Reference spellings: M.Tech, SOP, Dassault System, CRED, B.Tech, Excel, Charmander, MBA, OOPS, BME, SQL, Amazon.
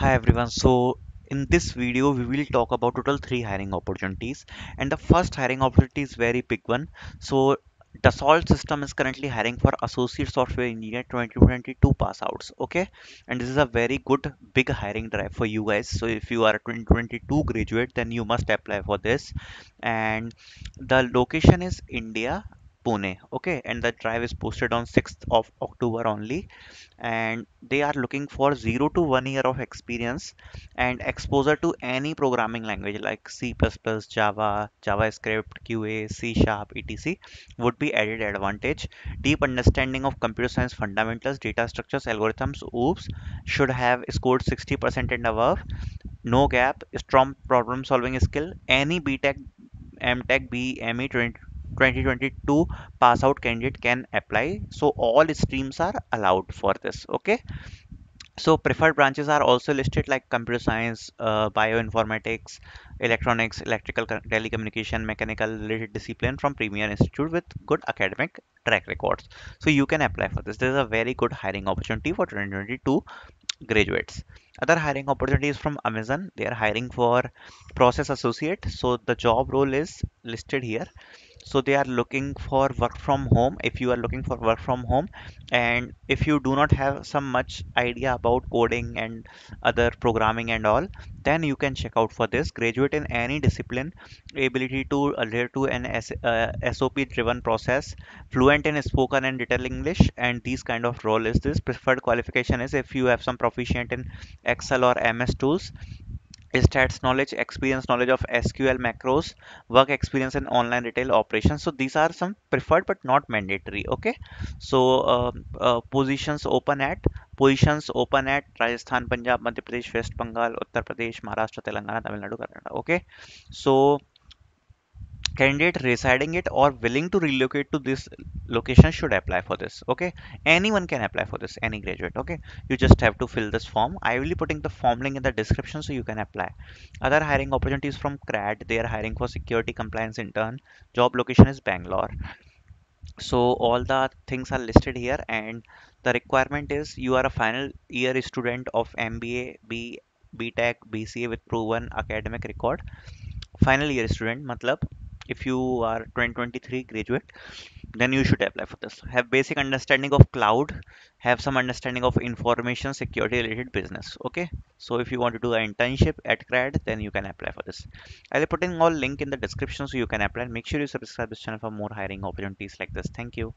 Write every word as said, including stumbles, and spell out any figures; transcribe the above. Hi everyone. So in this video we will talk about total three hiring opportunities, and the first hiring opportunity is very big one. So Dassault System is currently hiring for associate software engineer twenty twenty-two pass outs. Okay, and this is a very good big hiring drive for you guys. So if you are a twenty twenty-two graduate, then you must apply for this, and the location is India, Pune. Okay, and the drive is posted on sixth of October only, and they are looking for zero to one year of experience and exposure to any programming language like C plus plus, Java, JavaScript, Q A, C sharp, et cetera would be added advantage. Deep understanding of computer science fundamentals, data structures, algorithms, OOPS, should have scored sixty percent and above, no gap, strong problem solving skill. Any B.Tech, M.Tech, B M E twenty twenty-two pass out candidate can apply. So all streams are allowed for this. Okay, so preferred branches are also listed like computer science, uh, bioinformatics, electronics, electrical, telecommunication, mechanical related discipline from premier institute with good academic track records. So you can apply for this. This is a very good hiring opportunity for twenty twenty-two graduates. Other hiring opportunity is from Amazon. They are hiring for process associate. So the job role is listed here. So they are looking for work from home. If you are looking for work from home and if you do not have some much idea about coding and other programming and all, then you can check out for this. Graduate in any discipline, ability to adhere to an uh, S O P driven process, fluent in spoken and written English, and these kind of role is this. Preferred qualification is if you have some proficient in Excel or M S tools, stats knowledge, experience knowledge of S Q L macros, work experience in online retail operations. So these are some preferred but not mandatory. Okay, so uh, uh, positions open at positions open at Rajasthan, Punjab, Madhya Pradesh, West Bengal, Uttar Pradesh, Maharashtra, Telangana, Tamil Nadu, Karnataka. Okay, so candidate residing it or willing to relocate to this location should apply for this. Okay, anyone can apply for this, any graduate. Okay, you just have to fill this form. I will be putting the form link in the description so you can apply. Other hiring opportunities from C R E D. They are hiring for security compliance intern. Job location is Bangalore. So all the things are listed here, and the requirement is you are a final year student of M B A, B, B.Tech, B C A with proven academic record. Final year student matlab if you are twenty twenty-three graduate, then you should apply for this. Have basic understanding of cloud, have some understanding of information security related business. Okay, so if you want to do an internship at C R E D, then you can apply for this. I will put in all link in the description so you can apply. Make sure you subscribe this channel for more hiring opportunities like this. Thank you.